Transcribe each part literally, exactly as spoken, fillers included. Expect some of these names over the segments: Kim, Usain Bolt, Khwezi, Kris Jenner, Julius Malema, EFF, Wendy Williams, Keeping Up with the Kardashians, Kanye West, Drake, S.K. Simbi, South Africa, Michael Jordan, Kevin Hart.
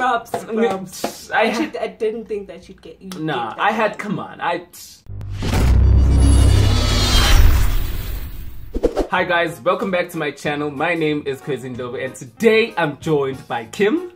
props, props. I, had, I didn't think that she'd get you. Nah, I had, come on, I... Hi guys, welcome back to my channel. My name is Khwezi, and today I'm joined by Kim.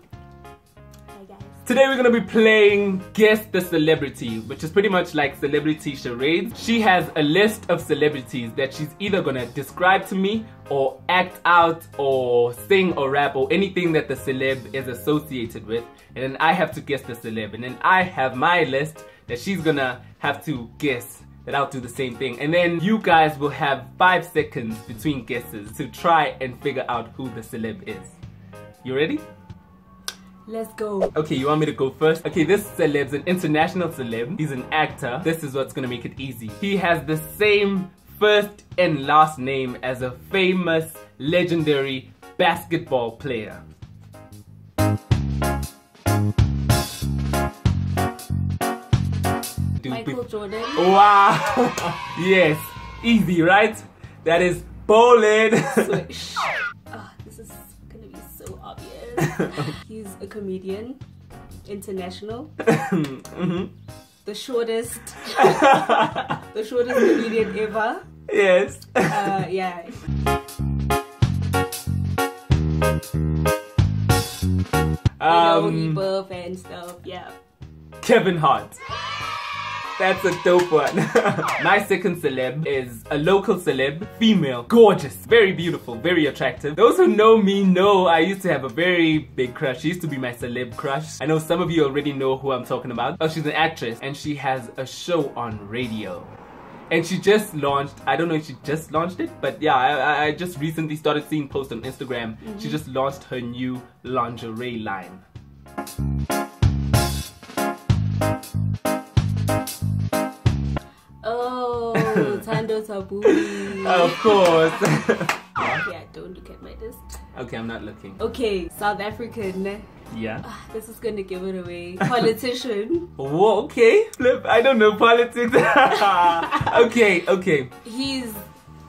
Hi guys. Today we're going to be playing Guess the Celebrity, which is pretty much like celebrity charades. She has a list of celebrities that she's either going to describe to me or act out or sing or rap or anything that the celeb is associated with, and then I have to guess the celeb, and then I have my list that she's gonna have to guess, that I'll do the same thing, and then you guys will have five seconds between guesses to try and figure out who the celeb is. You ready? Let's go. Okay, you want me to go first? Okay, this celeb's an international celeb. He's an actor. This is what's gonna make it easy. He has the same first and last name as a famous, legendary basketball player. Michael Jordan. Wow. Yes. Easy, right? That is bowling. Swish. Oh, this is gonna be so obvious. He's a comedian. International. Mm-hmm. The shortest, the shortest comedian ever. Yes. Uh, yeah. Um, you know, he buff and stuff. Yeah. Kevin Hart. That's a dope one. My second celeb is a local celeb, female, gorgeous, very beautiful, very attractive. Those who know me know I used to have a very big crush. She used to be my celeb crush. I know some of you already know who I'm talking about. Oh, she's an actress and she has a show on radio. And she just launched, I don't know if she just launched it, but yeah, I, I just recently started seeing posts on Instagram. Mm-hmm. She just launched her new lingerie line. Taboo. Of course. Yeah, don't look at my list. Okay, I'm not looking. Okay, South African. Yeah. Oh, this is gonna give it away. Politician. Whoa, okay. Flip, I don't know politics. Okay, okay. He's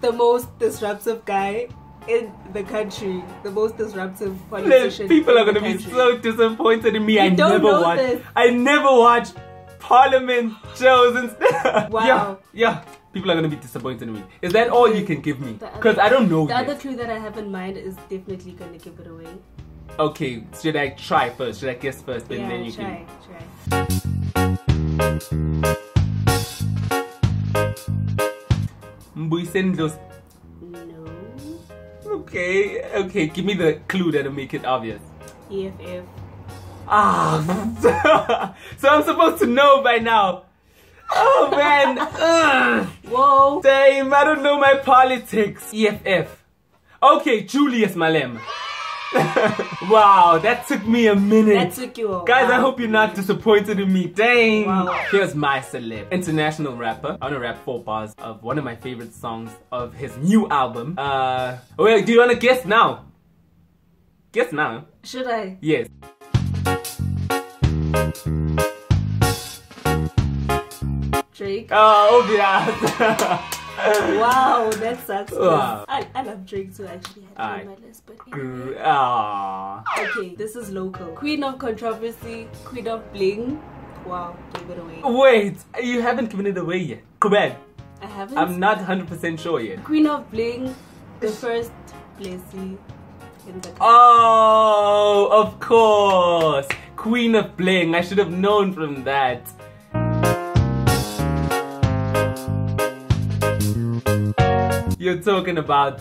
the most disruptive guy in the country. The most disruptive politician. Flip, people are gonna be so disappointed in me. You I don't never know watch this. I never watch Parliament shows and stuff. Wow. Yeah, yeah. People are going to be disappointed in me. Is that all you can give me? Because I don't know. The yet. other clue that I have in mind is definitely going to give it away. Okay, should I try first? Should I guess first? And yeah, then you try, can... try. Mbuisendos. No. Okay, okay. Give me the clue that'll make it obvious. E F F. Ah, so I'm supposed to know by now. Oh man! Ugh. Whoa! Damn, I don't know my politics. E F F. Okay, Julius Malema. Wow, that took me a minute. That took you all. Guys, wow. I hope you're not disappointed in me. Dang! Wow. Here's my celeb. International rapper. I wanna rap four bars of one of my favorite songs of his new album. Uh, well, do you wanna guess now? Guess now. Should I? Yes. Drake. Oh, obvious. Wow, that sucks. Wow. I, I love Drake too, actually. I had on my list, but anyway. Aww. Okay, this is local. Queen of controversy, queen of bling. Wow, gave it away. Wait, you haven't given it away yet. Khwezi. I haven't? I'm not one hundred percent sure yet. Queen of bling, the first Blessy in the country. Oh, of course. Queen of bling. I should have known from that. You're talking about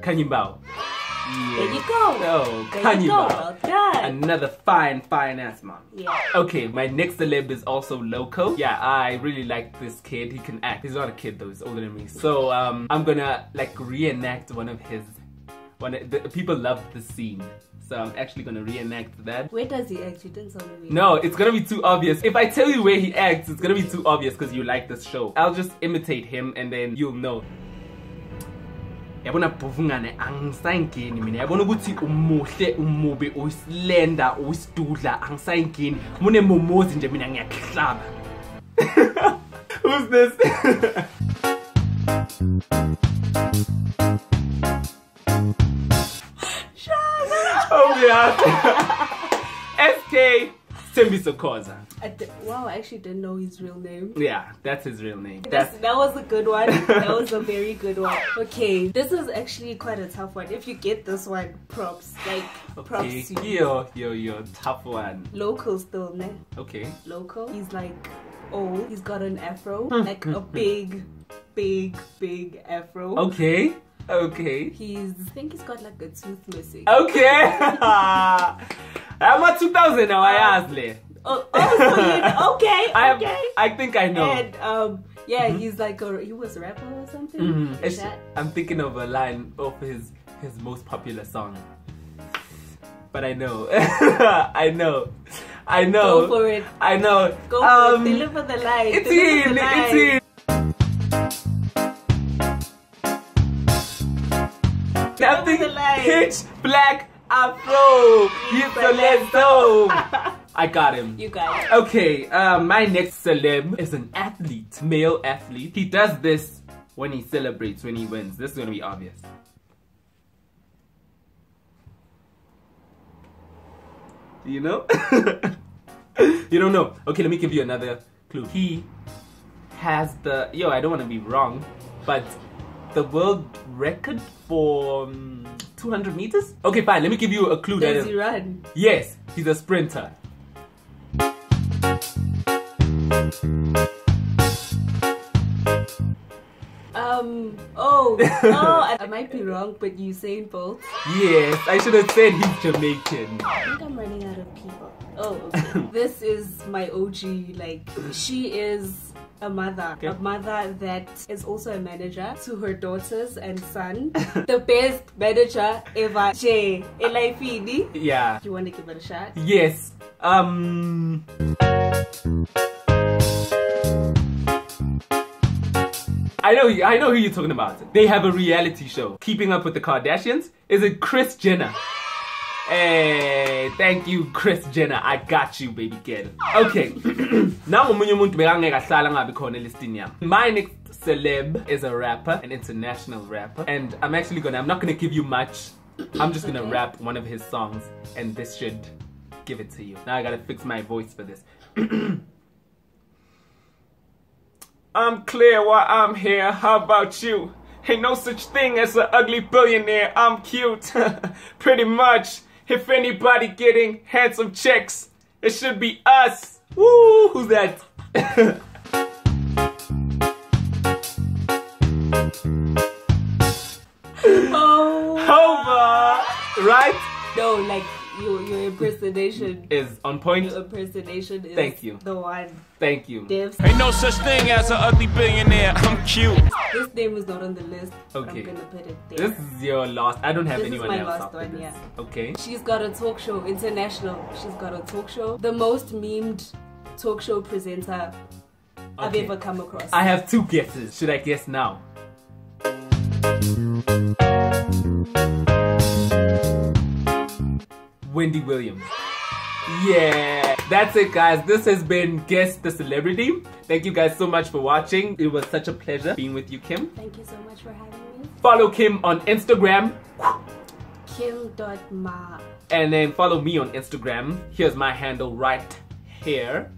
Kanye West. Yeah. There you go. Oh, there Kanye you go. Well done. Another fine, fine ass mom. Yeah. Okay, my next celeb is also local. Yeah, I really like this kid. He can act. He's not a kid though. He's older than me. So um, I'm gonna like reenact one of his. One of the, people love the scene. So I'm actually gonna reenact that. Where does he act? You didn't tell me. No, it's gonna be too obvious. If I tell you where he acts, it's gonna be too obvious because you like this show. I'll just imitate him and then you'll know. Yabona buvungane angisayingeni mina yabona ukuthi umuhle umubi uyislender uyisidudla angisayingeni mune momozi nje mina ngiyahlaba. Who's this? Shana. Oh yeah. S K S K Simbi. Wow, I actually didn't know his real name. Yeah, that's his real name. That's, that's... That was a good one. That was a very good one. Okay, this is actually quite a tough one. If you get this one, props. Like, okay. Props to you. Yo, yo, yo, tough one. Local still, ne? Okay. Local. He's like, oh, he's got an afro. Like a big, big, big afro. Okay. Okay. He's, I think he's got like a tooth missing. Okay. I'm at two thousand now, I asked Le. Oh, oh so you know, okay, I have, okay. I think I know. And um, yeah, mm-hmm. he's like, a, he was a rapper or something? Mm-hmm. Is that? I'm thinking of a line of his, his most popular song. But I know, I know, I know. Go for it. I know. Go for um, it, deliver the line. It's deliver in, the line. It's in. Nothing pitch black afro. Yes, so let's go. I got him. You got it. Okay, uh, my next celeb is an athlete, male athlete. He does this when he celebrates, when he wins. This is gonna be obvious. Do you know? You don't know. Okay, let me give you another clue. He has the, yo, I don't wanna be wrong, but the world record for um, two hundred meters? Okay, fine. Let me give you a clue. Does that he is... run? Yes, he's a sprinter. Um, oh, oh, I might be wrong, but Usain Bolt. Yes, I should have said he's Jamaican. I think I'm running out of people. Oh, okay. This is my O G, like, she is... a mother, okay. A mother that is also a manager to her daughters and son. The best manager ever, Jay. Elifini. Yeah. You want to give it a shot? Yes. Um. I know. I know who you're talking about. They have a reality show, Keeping Up with the Kardashians. Is it Kris Jenner? Hey, thank you, Kris Jenner. I got you, baby girl. Okay. Now I'm going to be my next celeb is a rapper, an international rapper, and I'm actually gonna. I'm not gonna give you much. I'm just gonna okay. rap one of his songs, and this should give it to you. Now I gotta fix my voice for this. I'm clear why I'm here. How about you? Ain't no such thing as an ugly billionaire. I'm cute, pretty much. If anybody getting handsome checks, it should be us. Woo, who's that? Oh. Over, right? No, like your your impersonation is on point. Your impersonation is Thank you. the one. Thank you. Devs. Ain't no such thing as an ugly billionaire. I'm cute. This name is not on the list. Okay. I'm gonna put it there. This is your last. I don't have this anyone is my else. Last one, yeah. Okay. She's got a talk show, international. She's got a talk show. The most memed talk show presenter okay. I've ever come across. I have two guesses. Should I guess now? Wendy Williams. Yeah, that's it guys. This has been Guess the Celebrity. Thank you guys so much for watching. It was such a pleasure being with you, Kim. Thank you so much for having me. Follow Kim on Instagram. Kim dot ma. And then follow me on Instagram. Here's my handle right here.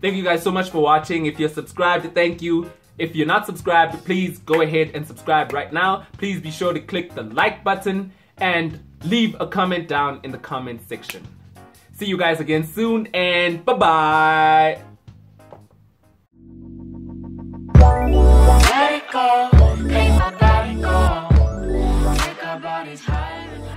Thank you guys so much for watching. If you're subscribed, thank you. If you're not subscribed, please go ahead and subscribe right now. Please be sure to click the like button and leave a comment down in the comment section. See you guys again soon, and bye-bye. Let it go, let my body go. Think about it high.